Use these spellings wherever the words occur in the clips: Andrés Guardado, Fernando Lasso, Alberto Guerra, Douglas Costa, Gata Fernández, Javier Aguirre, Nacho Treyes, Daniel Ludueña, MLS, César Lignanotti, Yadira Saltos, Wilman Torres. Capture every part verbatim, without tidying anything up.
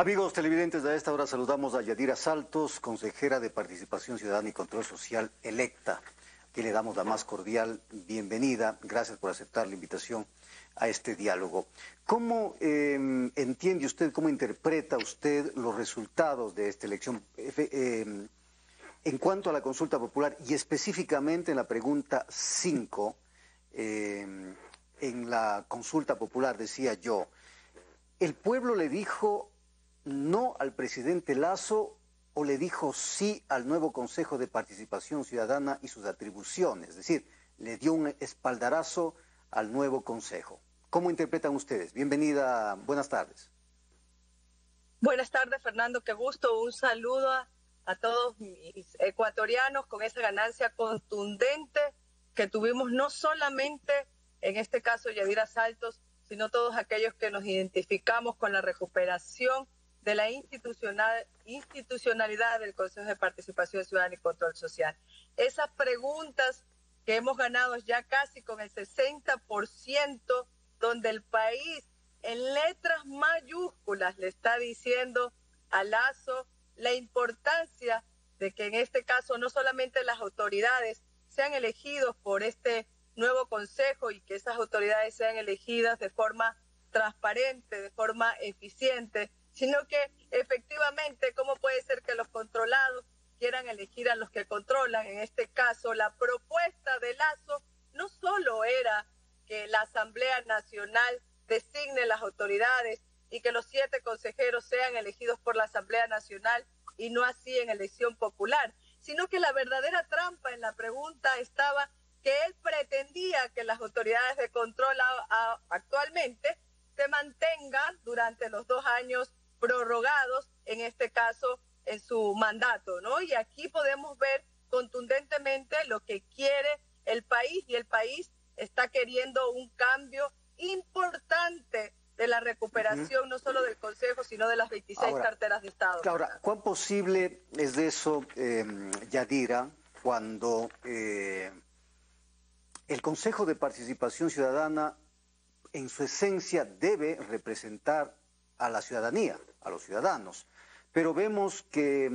Amigos televidentes, a esta hora saludamos a Yadira Saltos, consejera de Participación Ciudadana y Control Social electa, que le damos la más cordial bienvenida. Gracias por aceptar la invitación a este diálogo. ¿Cómo eh, entiende usted, cómo interpreta usted los resultados de esta elección eh, en cuanto a la consulta popular y específicamente en la pregunta cinco, eh, en la consulta popular decía yo, el pueblo le dijo no al presidente Lasso o le dijo sí al nuevo Consejo de Participación Ciudadana y sus atribuciones? Es decir, le dio un espaldarazo al nuevo Consejo. ¿Cómo interpretan ustedes? Bienvenida, buenas tardes. Buenas tardes, Fernando, qué gusto. Un saludo a, a todos mis ecuatorianos con esa ganancia contundente que tuvimos no solamente en este caso Yadira Saltos, sino todos aquellos que nos identificamos con la recuperación de la institucional, institucionalidad del Consejo de Participación Ciudadana y Control Social. Esas preguntas que hemos ganado ya casi con el sesenta por ciento, donde el país en letras mayúsculas le está diciendo a Lasso la importancia de que en este caso no solamente las autoridades sean elegidos por este nuevo consejo y que esas autoridades sean elegidas de forma transparente, de forma eficiente, sino que efectivamente, ¿cómo puede ser que los controlados quieran elegir a los que controlan? En este caso, la propuesta de Lasso no solo era que la Asamblea Nacional designe las autoridades y que los siete consejeros sean elegidos por la Asamblea Nacional y no así en elección popular, sino que la verdadera trampa en la pregunta estaba que él pretendía que las autoridades de control a, a, actualmente se mantengan durante los dos años prorrogados, en este caso en su mandato, ¿no? Y aquí podemos ver contundentemente lo que quiere el país, y el país está queriendo un cambio importante de la recuperación, uh-huh, no solo del Consejo, sino de las veintiséis ahora, carteras de Estado. Ahora, ¿cuán posible es de eso, eh, Yadira, cuando eh, el Consejo de Participación Ciudadana en su esencia debe representar a la ciudadanía, a los ciudadanos? Pero vemos que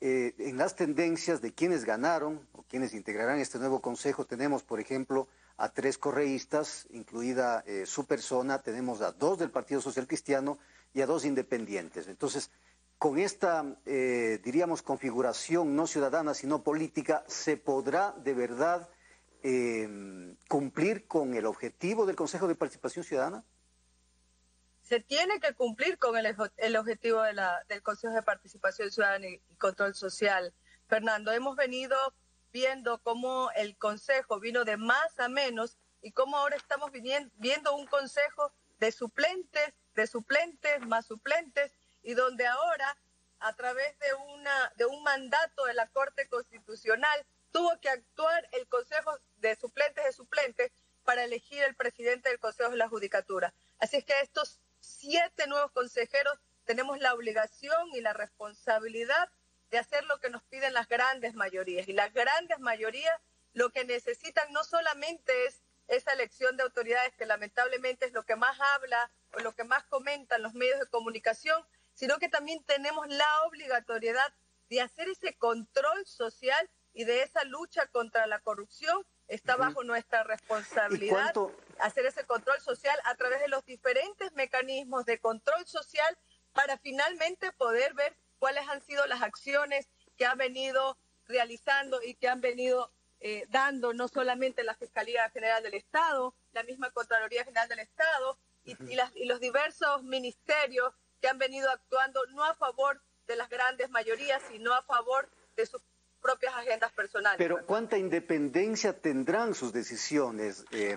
eh, en las tendencias de quienes ganaron o quienes integrarán este nuevo consejo, tenemos, por ejemplo, a tres correístas, incluida eh, su persona, tenemos a dos del Partido Social Cristiano y a dos independientes. Entonces, con esta, eh, diríamos, configuración no ciudadana, sino política, ¿se podrá de verdad eh, cumplir con el objetivo del Consejo de Participación Ciudadana? Se tiene que cumplir con el, el objetivo de la, del Consejo de Participación Ciudadana y Control Social. Fernando, hemos venido viendo cómo el Consejo vino de más a menos y cómo ahora estamos viniendo, viendo un Consejo de suplentes, de suplentes, más suplentes, y donde ahora, a través de, una, de un mandato de la Corte Constitucional, tuvo que actuar el Consejo de Suplentes de Suplentes para elegir el presidente del Consejo de la Judicatura. Así es que estos siete nuevos consejeros tenemos la obligación y la responsabilidad de hacer lo que nos piden las grandes mayorías. Y las grandes mayorías lo que necesitan no solamente es esa elección de autoridades, que lamentablemente es lo que más habla o lo que más comentan los medios de comunicación, sino que también tenemos la obligatoriedad de hacer ese control social, y de esa lucha contra la corrupción está bajo nuestra responsabilidad hacer ese control social a través de los diferentes mecanismos de control social para finalmente poder ver cuáles han sido las acciones que han venido realizando y que han venido eh, dando no solamente la Fiscalía General del Estado, la misma Contraloría General del Estado y, y, las, y los diversos ministerios que han venido actuando no a favor de las grandes mayorías, sino a favor de sus propias agendas personales. Pero ¿cuánta independencia tendrán sus decisiones, eh,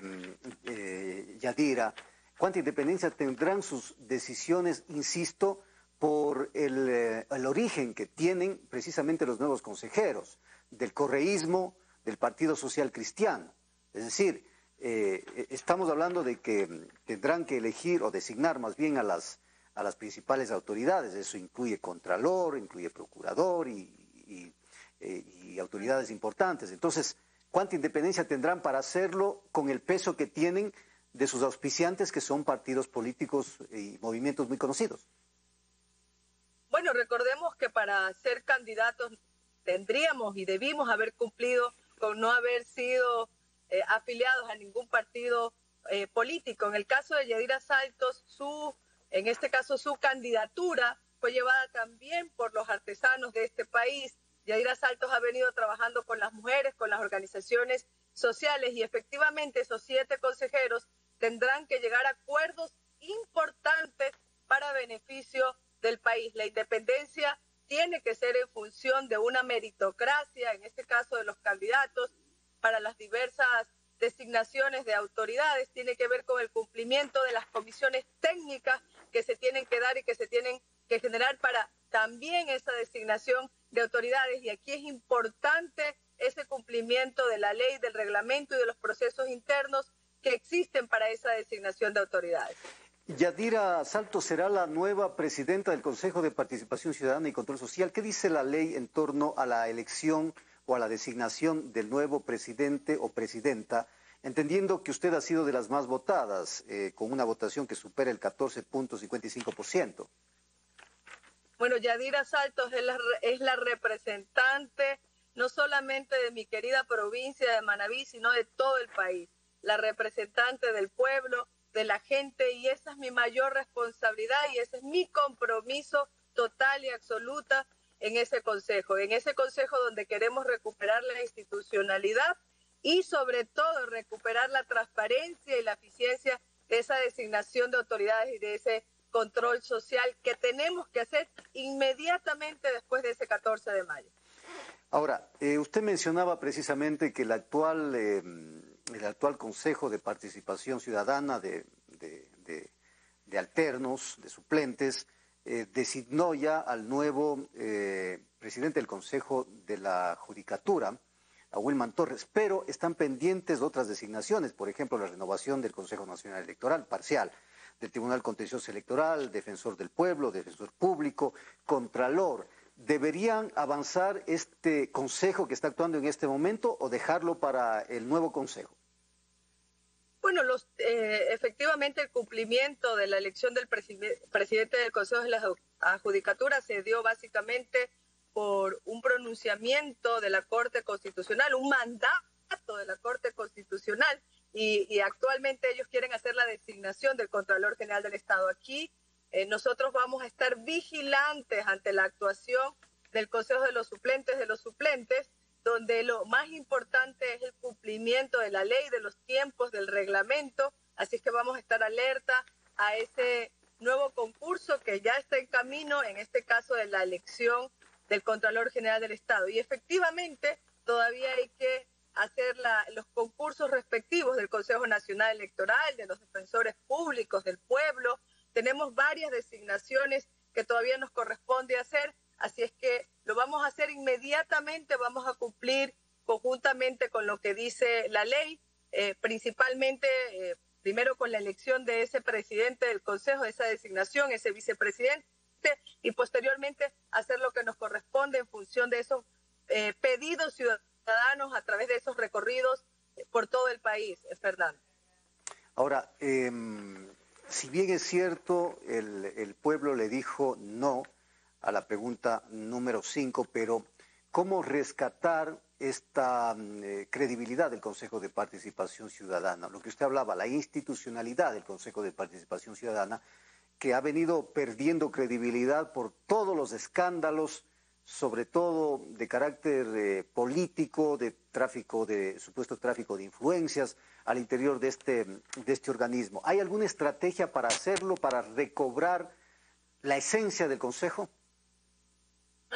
eh, Yadira? ¿Cuánta independencia tendrán sus decisiones, insisto, por el, eh, el origen que tienen precisamente los nuevos consejeros del correísmo, del Partido Social Cristiano? Es decir, eh, estamos hablando de que tendrán que elegir o designar más bien a las, a las principales autoridades. Eso incluye Contralor, incluye Procurador y, y y autoridades importantes. Entonces, ¿cuánta independencia tendrán para hacerlo con el peso que tienen de sus auspiciantes, que son partidos políticos y movimientos muy conocidos? recordemos que para ser candidatos tendríamos y debimos haber cumplido con no haber sido eh, afiliados a ningún partido eh, político. En el caso de Yadira Saltos, su, en este caso su candidatura fue llevada también por los artesanos de este país. Yadira Saltos ha venido trabajando con las mujeres, con las organizaciones sociales, y efectivamente esos siete consejeros tendrán que llegar a acuerdos importantes para beneficio del país. La independencia tiene que ser en función de una meritocracia, en este caso de los candidatos, para las diversas designaciones de autoridades. Tiene que ver con el cumplimiento de las comisiones técnicas que se tienen que dar y que se tienen que generar para también esa designación de autoridades. Y aquí es importante ese cumplimiento de la ley, del reglamento y de los procesos internos que existen para esa designación de autoridades. Yadira Saltos será la nueva presidenta del Consejo de Participación Ciudadana y Control Social. ¿Qué dice la ley en torno a la elección o a la designación del nuevo presidente o presidenta? Entendiendo que usted ha sido de las más votadas, eh, con una votación que supera el catorce punto cincuenta y cinco por ciento. Bueno, Yadira Saltos es la, es la representante no solamente de mi querida provincia de Manabí, sino de todo el país. La representante del pueblo, de la gente, y esa es mi mayor responsabilidad y ese es mi compromiso total y absoluta en ese consejo, en ese consejo donde queremos recuperar la institucionalidad y sobre todo recuperar la transparencia y la eficiencia de esa designación de autoridades y de ese control social que tenemos que hacer inmediatamente después de ese catorce de mayo. Ahora, eh, usted mencionaba precisamente que el actual... Eh, el actual Consejo de Participación Ciudadana de, de, de, de alternos, de suplentes, eh, designó ya al nuevo eh, presidente del Consejo de la Judicatura, a Wilman Torres, pero están pendientes de otras designaciones, por ejemplo, la renovación del Consejo Nacional Electoral, parcial, del Tribunal Contencioso Electoral, Defensor del Pueblo, Defensor Público, Contralor. ¿Deberían avanzar este consejo que está actuando en este momento o dejarlo para el nuevo consejo? Bueno, los, eh, efectivamente el cumplimiento de la elección del presi presidente del Consejo de la Judicatura se dio básicamente por un pronunciamiento de la Corte Constitucional, un mandato de la Corte Constitucional, y, y actualmente ellos quieren hacer la designación del Contralor General del Estado. Aquí Eh, nosotros vamos a estar vigilantes ante la actuación del Consejo de los Suplentes, de los suplentes, donde lo más importante es el cumplimiento de la ley, de los tiempos, del reglamento. Así es que vamos a estar alerta a ese nuevo concurso que ya está en camino, en este caso de la elección del Contralor General del Estado. Y efectivamente todavía hay que hacer la, los concursos respectivos del Consejo Nacional Electoral, de los defensores públicos, del pueblo. Tenemos varias designaciones que todavía nos corresponde hacer, así es que lo vamos a hacer inmediatamente, vamos a cumplir conjuntamente con lo que dice la ley, eh, principalmente eh, primero con la elección de ese presidente del Consejo, esa designación, ese vicepresidente, y posteriormente hacer lo que nos corresponde en función de esos eh, pedidos ciudadanos a través de esos recorridos por todo el país, Fernando. Ahora, eh... si bien es cierto, el, el pueblo le dijo no a la pregunta número cinco, pero ¿cómo rescatar esta eh, credibilidad del Consejo de Participación Ciudadana? Lo que usted hablaba, la institucionalidad del Consejo de Participación Ciudadana, que ha venido perdiendo credibilidad por todos los escándalos, sobre todo de carácter eh, político, de tráfico, de supuesto tráfico de influencias al interior de este, de este organismo. ¿Hay alguna estrategia para hacerlo, para recobrar la esencia del Consejo?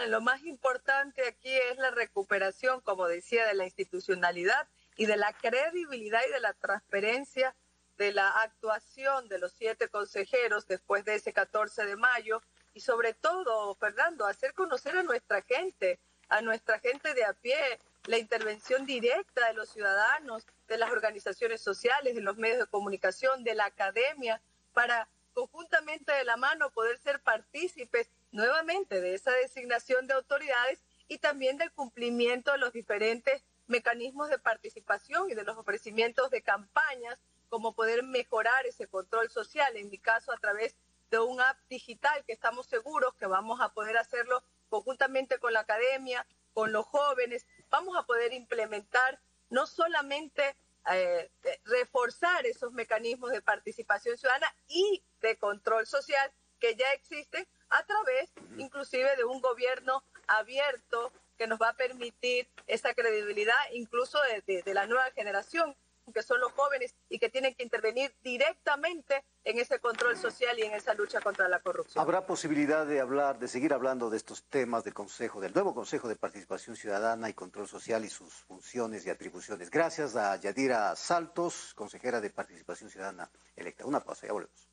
Lo más importante aquí es la recuperación, como decía, de la institucionalidad y de la credibilidad y de la transparencia de la actuación de los siete consejeros después de ese catorce de mayo. Y sobre todo, Fernando, hacer conocer a nuestra gente, a nuestra gente de a pie, la intervención directa de los ciudadanos, de las organizaciones sociales, de los medios de comunicación, de la academia, para conjuntamente de la mano poder ser partícipes nuevamente de esa designación de autoridades y también del cumplimiento de los diferentes mecanismos de participación y de los ofrecimientos de campañas, como poder mejorar ese control social, en mi caso a través de un app digital que estamos seguros que vamos a poder hacerlo conjuntamente con la academia, con los jóvenes. Vamos a poder implementar no solamente eh, reforzar esos mecanismos de participación ciudadana y de control social que ya existen a través inclusive de un gobierno abierto que nos va a permitir esa credibilidad incluso de, de, de la nueva generación, que son los jóvenes y que tienen que intervenir directamente en ese control social y en esa lucha contra la corrupción. ¿Habrá posibilidad de hablar, de seguir hablando de estos temas del Consejo, del nuevo Consejo de Participación Ciudadana y Control Social y sus funciones y atribuciones? Gracias a Yadira Saltos, consejera de Participación Ciudadana electa. Una pausa, ya volvemos.